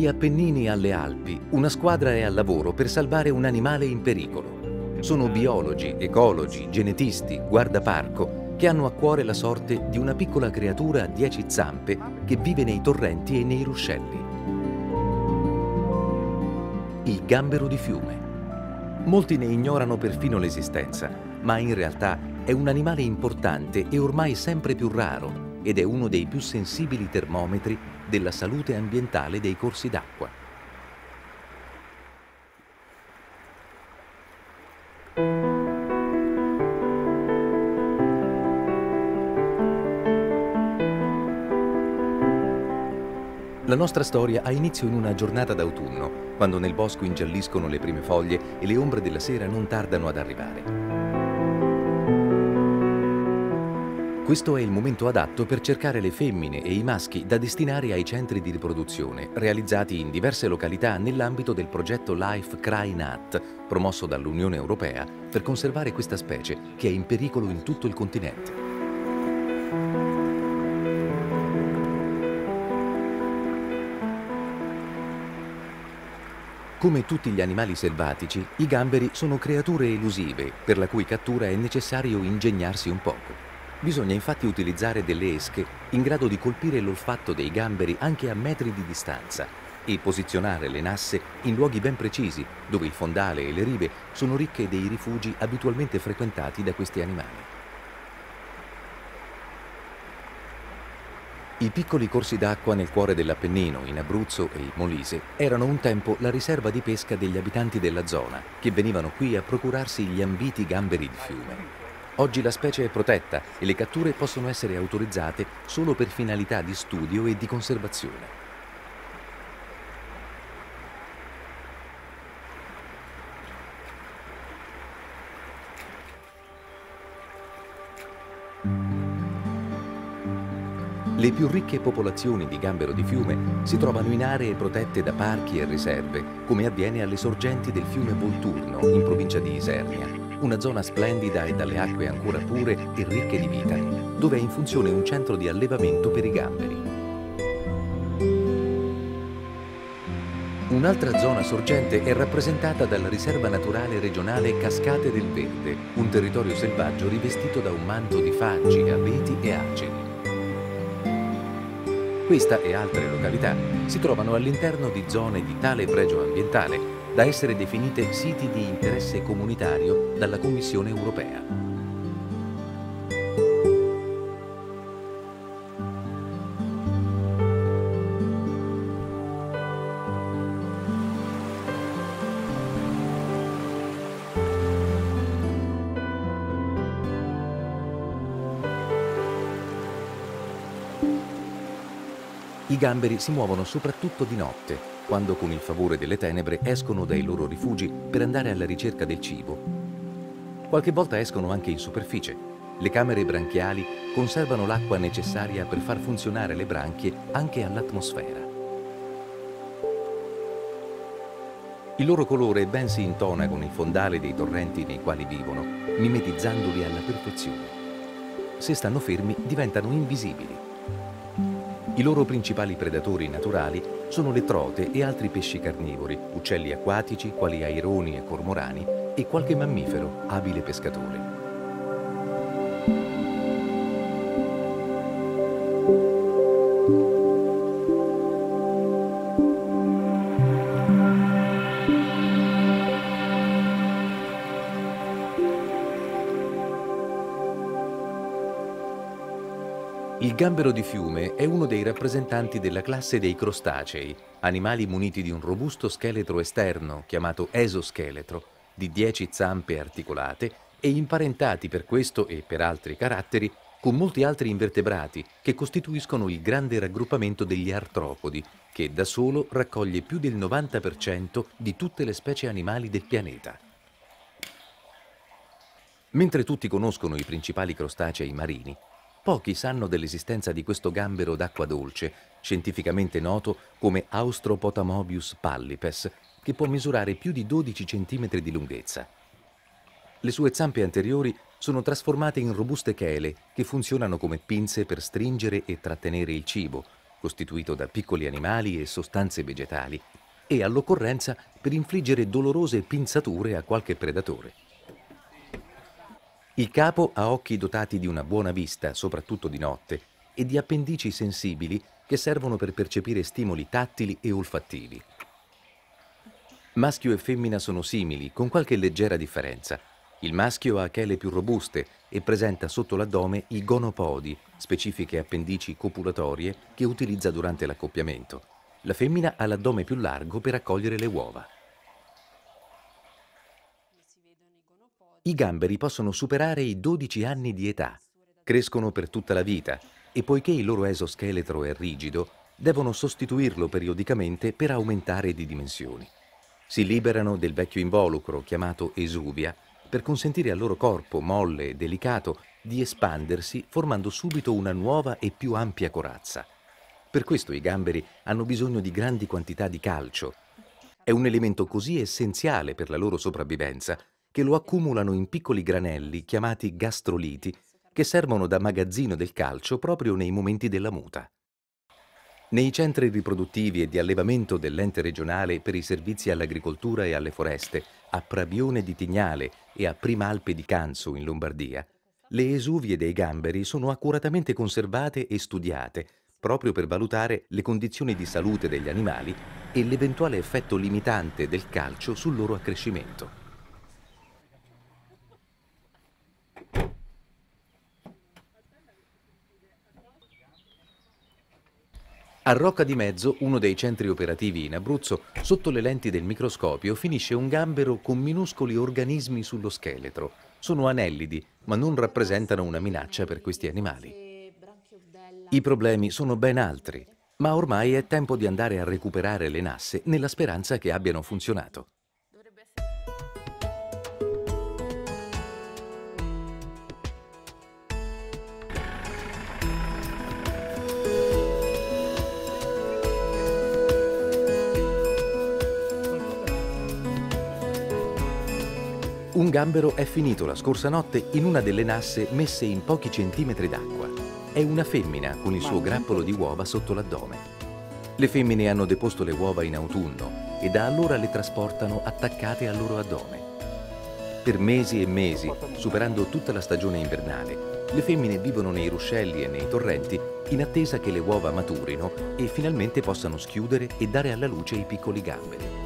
Dagli Appennini alle Alpi, una squadra è al lavoro per salvare un animale in pericolo. Sono biologi, ecologi, genetisti, guardaparco, che hanno a cuore la sorte di una piccola creatura a 10 zampe che vive nei torrenti e nei ruscelli. Il gambero di fiume. Molti ne ignorano perfino l'esistenza, ma in realtà è un animale importante e ormai sempre più raro ed è uno dei più sensibili termometri della salute ambientale dei corsi d'acqua. La nostra storia ha inizio in una giornata d'autunno, quando nel bosco ingialliscono le prime foglie e le ombre della sera non tardano ad arrivare. Questo è il momento adatto per cercare le femmine e i maschi da destinare ai centri di riproduzione, realizzati in diverse località nell'ambito del progetto LIFE08 NAT/IT/000352 CRAINat, promosso dall'Unione Europea per conservare questa specie che è in pericolo in tutto il continente. Come tutti gli animali selvatici, i gamberi sono creature elusive, per la cui cattura è necessario ingegnarsi un poco. Bisogna infatti utilizzare delle esche in grado di colpire l'olfatto dei gamberi anche a metri di distanza e posizionare le nasse in luoghi ben precisi, dove il fondale e le rive sono ricche dei rifugi abitualmente frequentati da questi animali. I piccoli corsi d'acqua nel cuore dell'Appennino, in Abruzzo e in Molise, erano un tempo la riserva di pesca degli abitanti della zona, che venivano qui a procurarsi gli ambiti gamberi di fiume. Oggi la specie è protetta e le catture possono essere autorizzate solo per finalità di studio e di conservazione. Le più ricche popolazioni di gambero di fiume si trovano in aree protette da parchi e riserve, come avviene alle sorgenti del fiume Volturno, in provincia di Isernia, una zona splendida e dalle acque ancora pure e ricche di vita, dove è in funzione un centro di allevamento per i gamberi. Un'altra zona sorgente è rappresentata dalla riserva naturale regionale Cascate del Verde, un territorio selvaggio rivestito da un manto di faggi, abeti e aceri. Questa e altre località si trovano all'interno di zone di tale pregio ambientale da essere definite siti di interesse comunitario dalla Commissione europea. I gamberi si muovono soprattutto di notte, quando con il favore delle tenebre escono dai loro rifugi per andare alla ricerca del cibo. Qualche volta escono anche in superficie. Le camere branchiali conservano l'acqua necessaria per far funzionare le branchie anche all'atmosfera. Il loro colore ben si intona con il fondale dei torrenti nei quali vivono, mimetizzandoli alla perfezione. Se stanno fermi, diventano invisibili. I loro principali predatori naturali sono le trote e altri pesci carnivori, uccelli acquatici quali aironi e cormorani e qualche mammifero abile pescatore. Il gambero di fiume è uno dei rappresentanti della classe dei crostacei, animali muniti di un robusto scheletro esterno, chiamato esoscheletro, di 10 zampe articolate e imparentati per questo e per altri caratteri con molti altri invertebrati che costituiscono il grande raggruppamento degli artropodi, che da solo raccoglie più del 90% di tutte le specie animali del pianeta. Mentre tutti conoscono i principali crostacei marini, pochi sanno dell'esistenza di questo gambero d'acqua dolce, scientificamente noto come Austropotamobius pallipes, che può misurare più di 12 cm di lunghezza. Le sue zampe anteriori sono trasformate in robuste chele che funzionano come pinze per stringere e trattenere il cibo, costituito da piccoli animali e sostanze vegetali, e all'occorrenza per infliggere dolorose pinzature a qualche predatore. Il capo ha occhi dotati di una buona vista, soprattutto di notte, e di appendici sensibili che servono per percepire stimoli tattili e olfattivi. Maschio e femmina sono simili, con qualche leggera differenza. Il maschio ha chele più robuste e presenta sotto l'addome i gonopodi, specifiche appendici copulatorie che utilizza durante l'accoppiamento. La femmina ha l'addome più largo per accogliere le uova. I gamberi possono superare i 12 anni di età, crescono per tutta la vita e poiché il loro esoscheletro è rigido, devono sostituirlo periodicamente per aumentare di dimensioni. Si liberano del vecchio involucro, chiamato esuvia, per consentire al loro corpo, molle e delicato, di espandersi formando subito una nuova e più ampia corazza. Per questo i gamberi hanno bisogno di grandi quantità di calcio. È un elemento così essenziale per la loro sopravvivenza che lo accumulano in piccoli granelli chiamati gastroliti che servono da magazzino del calcio proprio nei momenti della muta. Nei centri riproduttivi e di allevamento dell'ente regionale per i servizi all'agricoltura e alle foreste, a Prabione di Tignale e a Primalpe di Canzo in Lombardia, le esuvie dei gamberi sono accuratamente conservate e studiate proprio per valutare le condizioni di salute degli animali e l'eventuale effetto limitante del calcio sul loro accrescimento. A Rocca di Mezzo, uno dei centri operativi in Abruzzo, sotto le lenti del microscopio finisce un gambero con minuscoli organismi sullo scheletro. Sono anellidi, ma non rappresentano una minaccia per questi animali. I problemi sono ben altri, ma ormai è tempo di andare a recuperare le nasse nella speranza che abbiano funzionato. Un gambero è finito la scorsa notte in una delle nasse messe in pochi centimetri d'acqua. È una femmina con il suo grappolo di uova sotto l'addome. Le femmine hanno deposto le uova in autunno e da allora le trasportano attaccate al loro addome. Per mesi e mesi, superando tutta la stagione invernale, le femmine vivono nei ruscelli e nei torrenti in attesa che le uova maturino e finalmente possano schiudere e dare alla luce i piccoli gamberi.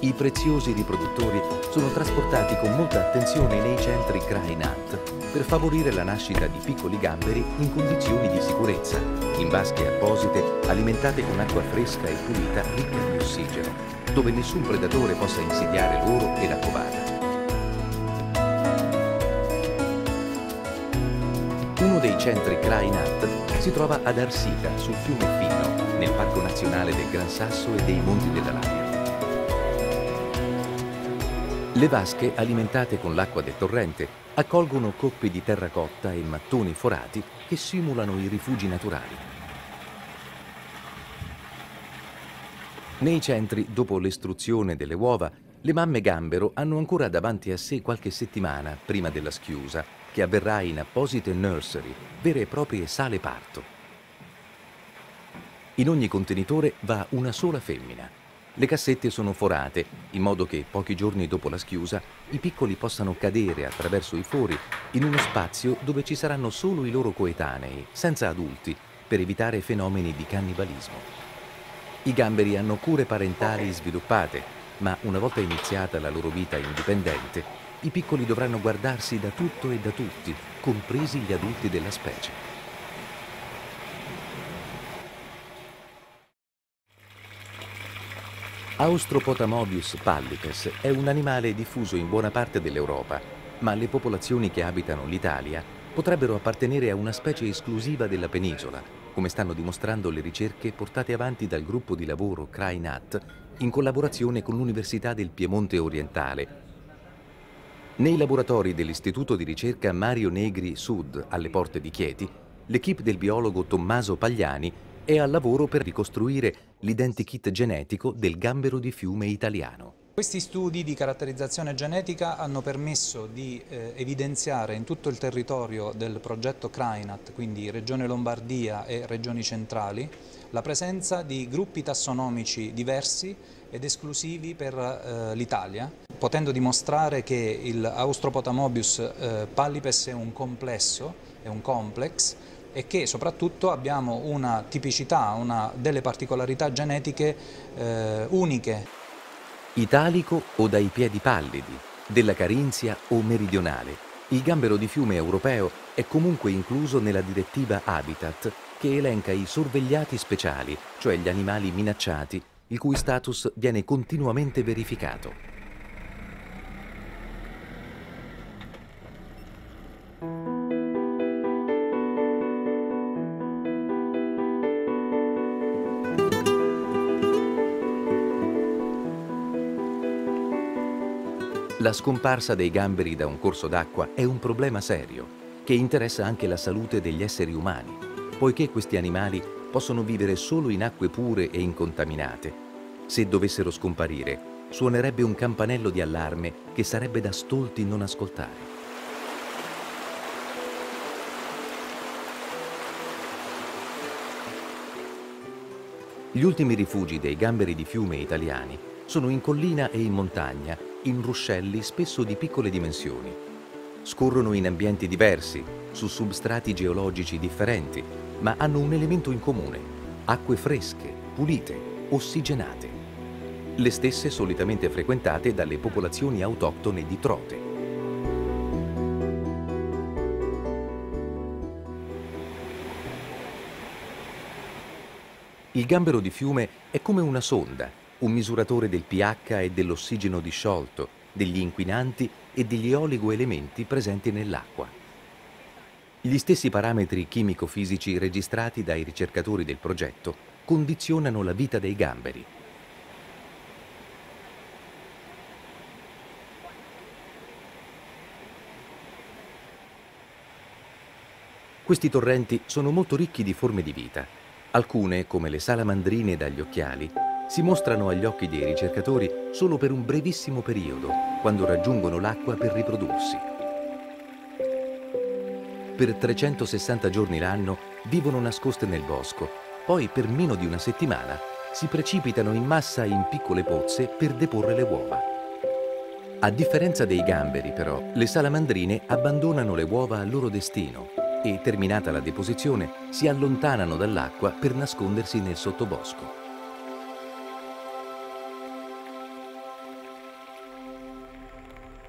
I preziosi riproduttori sono trasportati con molta attenzione nei centri CRAINat per favorire la nascita di piccoli gamberi in condizioni di sicurezza, in vasche apposite alimentate con acqua fresca e pulita ricca di ossigeno, dove nessun predatore possa insidiare l'oro e la covata. Uno dei centri CRAINat si trova ad Arsita, sul fiume Fino, nel Parco Nazionale del Gran Sasso e dei Monti della Laga. Le vasche, alimentate con l'acqua del torrente, accolgono coppe di terracotta e mattoni forati che simulano i rifugi naturali. Nei centri, dopo l'estruzione delle uova, le mamme gambero hanno ancora davanti a sé qualche settimana prima della schiusa, che avverrà in apposite nursery, vere e proprie sale parto. In ogni contenitore va una sola femmina. Le cassette sono forate, in modo che pochi giorni dopo la schiusa i piccoli possano cadere attraverso i fori in uno spazio dove ci saranno solo i loro coetanei, senza adulti, per evitare fenomeni di cannibalismo. I gamberi hanno cure parentali sviluppate, ma una volta iniziata la loro vita indipendente, i piccoli dovranno guardarsi da tutto e da tutti, compresi gli adulti della specie. Austropotamobius pallipes è un animale diffuso in buona parte dell'Europa, ma le popolazioni che abitano l'Italia potrebbero appartenere a una specie esclusiva della penisola, come stanno dimostrando le ricerche portate avanti dal gruppo di lavoro CRAINat in collaborazione con l'Università del Piemonte Orientale. Nei laboratori dell'Istituto di Ricerca Mario Negri Sud, alle porte di Chieti, l'equipe del biologo Tommaso Pagliani è al lavoro per ricostruire l'identikit genetico del gambero di fiume italiano. Questi studi di caratterizzazione genetica hanno permesso di evidenziare in tutto il territorio del progetto CRAINat, quindi Regione Lombardia e Regioni Centrali, la presenza di gruppi tassonomici diversi ed esclusivi per l'Italia, potendo dimostrare che il Austropotamobius pallipes è un complesso, è un complex, e che soprattutto abbiamo una tipicità, delle particolarità genetiche uniche. Italico o dai piedi pallidi, della Carinzia o meridionale, il gambero di fiume europeo è comunque incluso nella direttiva Habitat, che elenca i sorvegliati speciali, cioè gli animali minacciati, il cui status viene continuamente verificato. La scomparsa dei gamberi da un corso d'acqua è un problema serio, che interessa anche la salute degli esseri umani, poiché questi animali possono vivere solo in acque pure e incontaminate. Se dovessero scomparire, suonerebbe un campanello di allarme che sarebbe da stolti non ascoltare. Gli ultimi rifugi dei gamberi di fiume italiani sono in collina e in montagna, in ruscelli spesso di piccole dimensioni. Scorrono in ambienti diversi, su substrati geologici differenti, ma hanno un elemento in comune: acque fresche, pulite, ossigenate. Le stesse solitamente frequentate dalle popolazioni autoctone di trote. Il gambero di fiume è come una sonda, un misuratore del pH e dell'ossigeno disciolto, degli inquinanti e degli oligoelementi presenti nell'acqua. Gli stessi parametri chimico-fisici registrati dai ricercatori del progetto condizionano la vita dei gamberi. Questi torrenti sono molto ricchi di forme di vita. Alcune, come le salamandrine dagli occhiali, si mostrano agli occhi dei ricercatori solo per un brevissimo periodo, quando raggiungono l'acqua per riprodursi. Per 360 giorni l'anno vivono nascoste nel bosco, poi per meno di una settimana si precipitano in massa in piccole pozze per deporre le uova. A differenza dei gamberi, però, le salamandrine abbandonano le uova al loro destino e, terminata la deposizione, si allontanano dall'acqua per nascondersi nel sottobosco.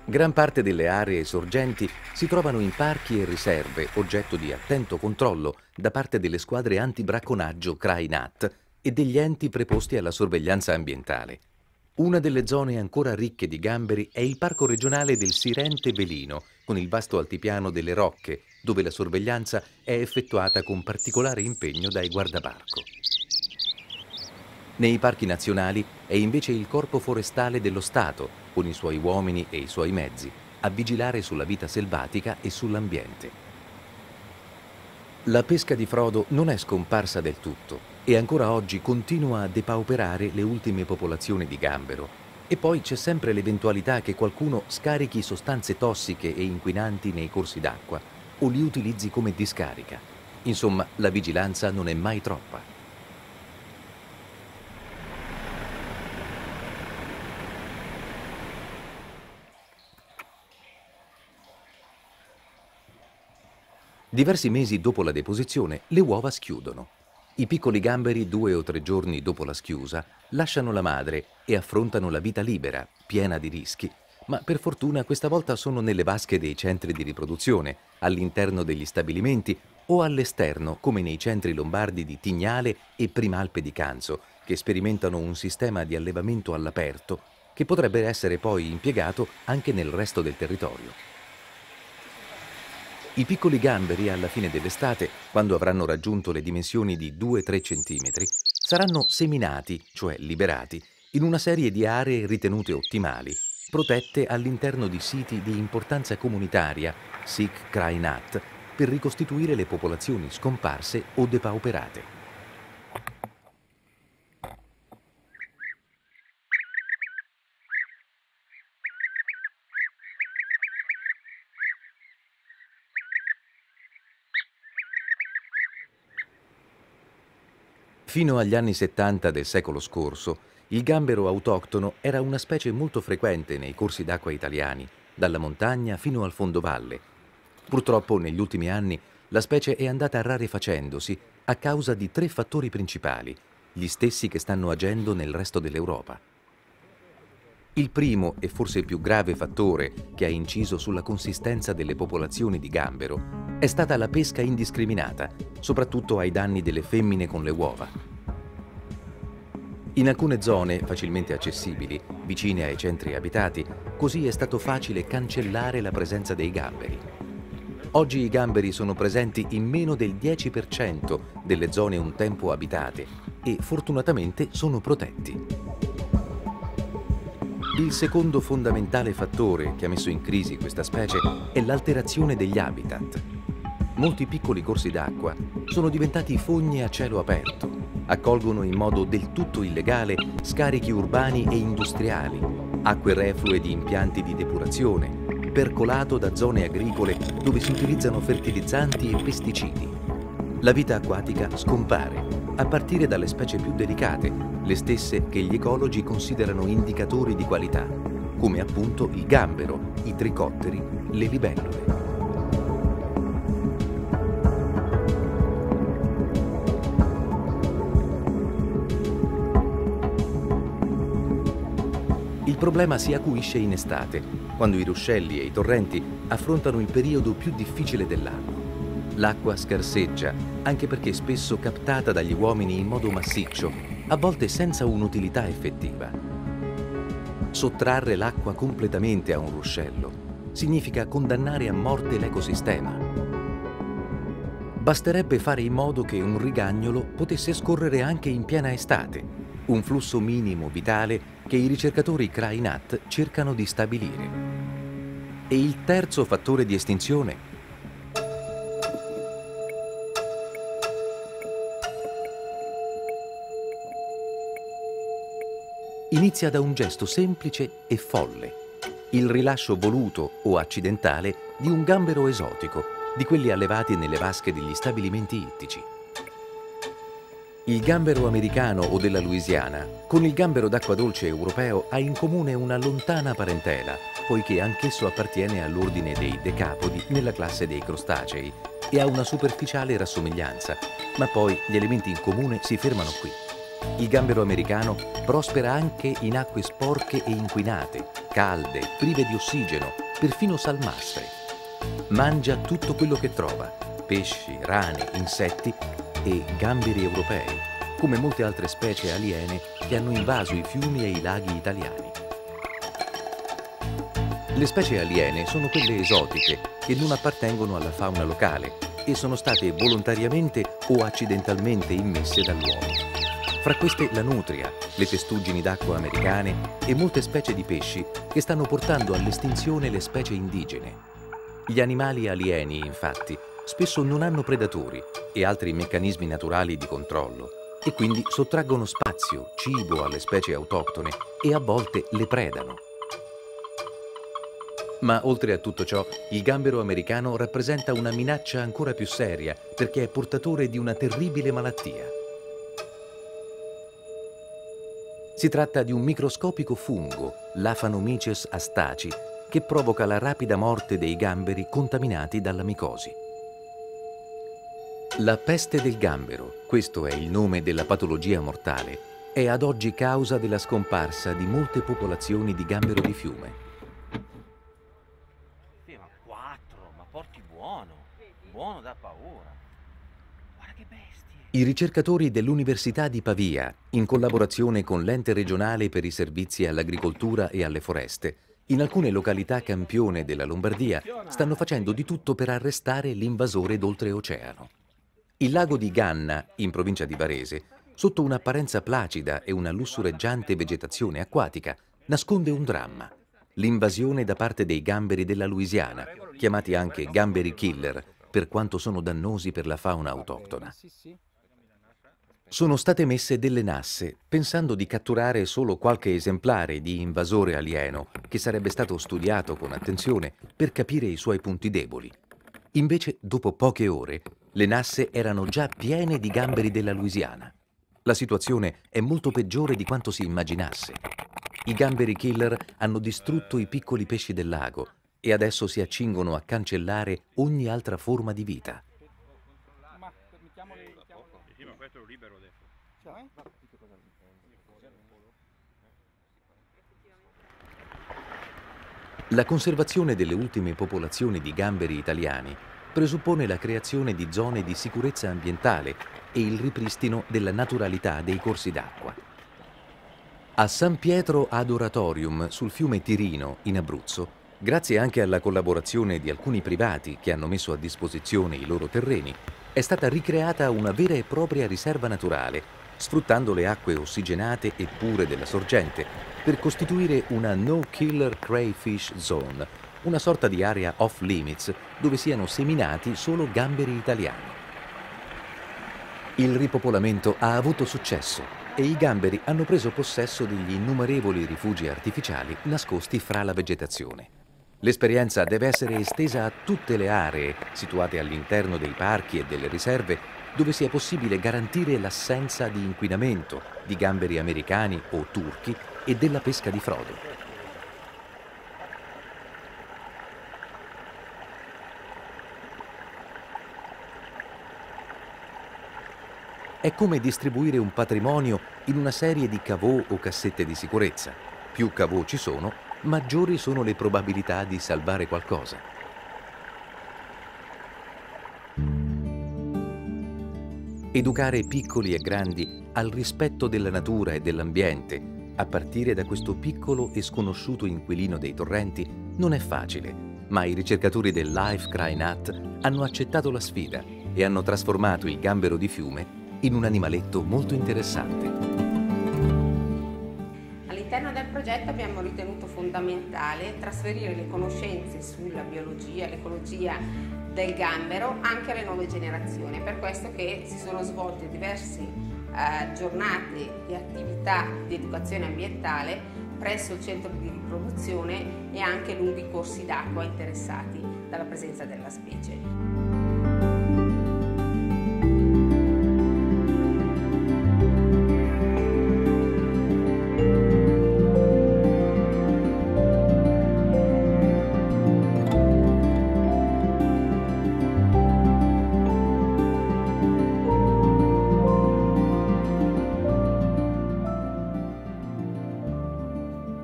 Gran parte delle aree sorgenti si trovano in parchi e riserve, oggetto di attento controllo da parte delle squadre antibracconaggio CRAINat e degli enti preposti alla sorveglianza ambientale. Una delle zone ancora ricche di gamberi è il parco regionale del Sirente-Velino, con il vasto altipiano delle Rocche, dove la sorveglianza è effettuata con particolare impegno dai guardaparco. Nei parchi nazionali è invece il Corpo Forestale dello Stato, con i suoi uomini e i suoi mezzi, a vigilare sulla vita selvatica e sull'ambiente. La pesca di frodo non è scomparsa del tutto e ancora oggi continua a depauperare le ultime popolazioni di gambero. E poi c'è sempre l'eventualità che qualcuno scarichi sostanze tossiche e inquinanti nei corsi d'acqua o li utilizzi come discarica. Insomma, la vigilanza non è mai troppa. Diversi mesi dopo la deposizione, le uova schiudono. I piccoli gamberi, 2 o 3 giorni dopo la schiusa, lasciano la madre e affrontano la vita libera, piena di rischi. Ma per fortuna questa volta sono nelle vasche dei centri di riproduzione, all'interno degli stabilimenti o all'esterno, come nei centri lombardi di Tignale e Primalpe di Canzo, che sperimentano un sistema di allevamento all'aperto che potrebbe essere poi impiegato anche nel resto del territorio. I piccoli gamberi, alla fine dell'estate, quando avranno raggiunto le dimensioni di 2-3 cm, saranno seminati, cioè liberati, in una serie di aree ritenute ottimali, protette all'interno di siti di importanza comunitaria, SIC CRAINat, per ricostituire le popolazioni scomparse o depauperate. Fino agli anni 70 del secolo scorso, il gambero autoctono era una specie molto frequente nei corsi d'acqua italiani, dalla montagna fino al fondovalle. Purtroppo negli ultimi anni la specie è andata rarefacendosi a causa di tre fattori principali, gli stessi che stanno agendo nel resto dell'Europa. Il primo e forse il più grave fattore che ha inciso sulla consistenza delle popolazioni di gambero è stata la pesca indiscriminata, soprattutto ai danni delle femmine con le uova. In alcune zone facilmente accessibili, vicine ai centri abitati, così è stato facile cancellare la presenza dei gamberi. Oggi i gamberi sono presenti in meno del 10% delle zone un tempo abitate e fortunatamente sono protetti. Il secondo fondamentale fattore che ha messo in crisi questa specie è l'alterazione degli habitat. Molti piccoli corsi d'acqua sono diventati fogne a cielo aperto, accolgono in modo del tutto illegale scarichi urbani e industriali, acque reflue di impianti di depurazione, percolato da zone agricole dove si utilizzano fertilizzanti e pesticidi. La vita acquatica scompare, a partire dalle specie più delicate, le stesse che gli ecologi considerano indicatori di qualità, come appunto il gambero, i tricotteri, le libellule. Il problema si acuisce in estate, quando i ruscelli e i torrenti affrontano il periodo più difficile dell'anno. L'acqua scarseggia, anche perché spesso captata dagli uomini in modo massiccio, a volte senza un'utilità effettiva. Sottrarre l'acqua completamente a un ruscello significa condannare a morte l'ecosistema. Basterebbe fare in modo che un rigagnolo potesse scorrere anche in piena estate, un flusso minimo vitale che i ricercatori CRAINat cercano di stabilire. E il terzo fattore di estinzione inizia da un gesto semplice e folle, il rilascio voluto o accidentale di un gambero esotico, di quelli allevati nelle vasche degli stabilimenti ittici. Il gambero americano o della Louisiana, con il gambero d'acqua dolce europeo, ha in comune una lontana parentela, poiché anch'esso appartiene all'ordine dei decapodi nella classe dei crostacei e ha una superficiale rassomiglianza, ma poi gli elementi in comune si fermano qui. Il gambero americano prospera anche in acque sporche e inquinate, calde, prive di ossigeno, perfino salmastre. Mangia tutto quello che trova, pesci, rane, insetti e gamberi europei, come molte altre specie aliene che hanno invaso i fiumi e i laghi italiani. Le specie aliene sono quelle esotiche che non appartengono alla fauna locale e sono state volontariamente o accidentalmente immesse dall'uomo. Fra queste la nutria, le testuggini d'acqua americane e molte specie di pesci che stanno portando all'estinzione le specie indigene. Gli animali alieni, infatti, spesso non hanno predatori e altri meccanismi naturali di controllo e quindi sottraggono spazio, cibo alle specie autoctone e a volte le predano. Ma oltre a tutto ciò, il gambero americano rappresenta una minaccia ancora più seria perché è portatore di una terribile malattia. Si tratta di un microscopico fungo, l'Aphanomices astaci, che provoca la rapida morte dei gamberi contaminati dalla micosi. La peste del gambero, questo è il nome della patologia mortale, è ad oggi causa della scomparsa di molte popolazioni di gambero di fiume. Sì, ma quattro, ma porti buono, buono da paura. Guarda che bestia. I ricercatori dell'Università di Pavia, in collaborazione con l'Ente regionale per i servizi all'agricoltura e alle foreste, in alcune località campione della Lombardia stanno facendo di tutto per arrestare l'invasore d'oltreoceano. Il lago di Ganna, in provincia di Varese, sotto un'apparenza placida e una lussureggiante vegetazione acquatica, nasconde un dramma: l'invasione da parte dei gamberi della Louisiana, chiamati anche gamberi killer, per quanto sono dannosi per la fauna autoctona. Sono state messe delle nasse, pensando di catturare solo qualche esemplare di invasore alieno, che sarebbe stato studiato con attenzione per capire i suoi punti deboli. Invece, dopo poche ore, le nasse erano già piene di gamberi della Louisiana. La situazione è molto peggiore di quanto si immaginasse. I gamberi killer hanno distrutto i piccoli pesci del lago e adesso si accingono a cancellare ogni altra forma di vita. La conservazione delle ultime popolazioni di gamberi italiani presuppone la creazione di zone di sicurezza ambientale e il ripristino della naturalità dei corsi d'acqua. A San Pietro ad Oratorium, sul fiume Tirino, in Abruzzo, grazie anche alla collaborazione di alcuni privati che hanno messo a disposizione i loro terreni, è stata ricreata una vera e propria riserva naturale, sfruttando le acque ossigenate e pure della sorgente, per costituire una no-killer crayfish zone, una sorta di area off-limits dove siano seminati solo gamberi italiani. Il ripopolamento ha avuto successo e i gamberi hanno preso possesso degli innumerevoli rifugi artificiali nascosti fra la vegetazione. L'esperienza deve essere estesa a tutte le aree situate all'interno dei parchi e delle riserve, dove sia possibile garantire l'assenza di inquinamento, di gamberi americani o turchi e della pesca di frodo. È come distribuire un patrimonio in una serie di caveau o cassette di sicurezza. Più caveau ci sono, maggiori sono le probabilità di salvare qualcosa. Educare piccoli e grandi al rispetto della natura e dell'ambiente, a partire da questo piccolo e sconosciuto inquilino dei torrenti, non è facile, ma i ricercatori del LIFE08 NAT/IT/000352 CRAINat hanno accettato la sfida e hanno trasformato il gambero di fiume in un animaletto molto interessante. All'interno del progetto abbiamo ritenuto fondamentale trasferire le conoscenze sulla biologia, l'ecologia del gambero anche alle nuove generazioni, per questo che si sono svolte diverse giornate di attività di educazione ambientale presso il centro di riproduzione e anche lunghi corsi d'acqua interessati dalla presenza della specie.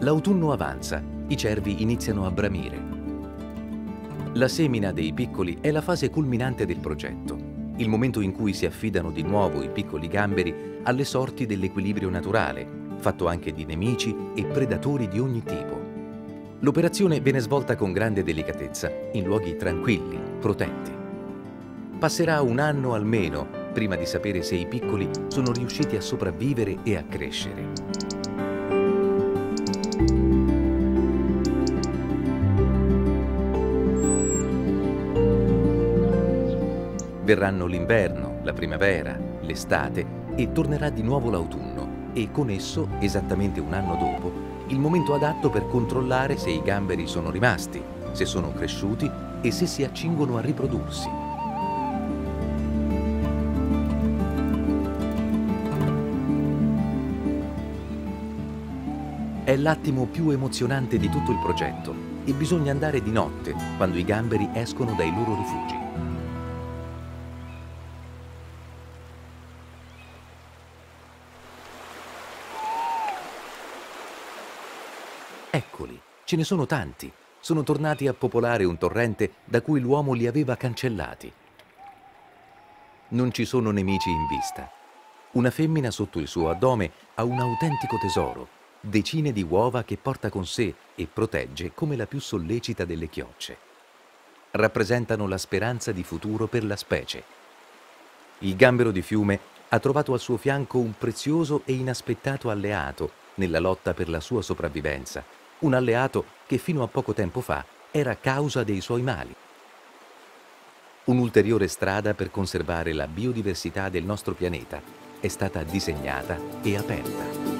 L'autunno avanza, i cervi iniziano a bramire. La semina dei piccoli è la fase culminante del progetto, il momento in cui si affidano di nuovo i piccoli gamberi alle sorti dell'equilibrio naturale, fatto anche di nemici e predatori di ogni tipo. L'operazione viene svolta con grande delicatezza, in luoghi tranquilli, protetti. Passerà un anno almeno prima di sapere se i piccoli sono riusciti a sopravvivere e a crescere. Verranno l'inverno, la primavera, l'estate e tornerà di nuovo l'autunno e con esso, esattamente un anno dopo, il momento adatto per controllare se i gamberi sono rimasti, se sono cresciuti e se si accingono a riprodursi. È l'attimo più emozionante di tutto il progetto e bisogna andare di notte quando i gamberi escono dai loro rifugi. Eccoli, ce ne sono tanti, sono tornati a popolare un torrente da cui l'uomo li aveva cancellati. Non ci sono nemici in vista. Una femmina sotto il suo addome ha un autentico tesoro, decine di uova che porta con sé e protegge come la più sollecita delle chiocce. Rappresentano la speranza di futuro per la specie. Il gambero di fiume ha trovato al suo fianco un prezioso e inaspettato alleato nella lotta per la sua sopravvivenza. Un alleato che fino a poco tempo fa era causa dei suoi mali. Un'ulteriore strada per conservare la biodiversità del nostro pianeta è stata disegnata e aperta.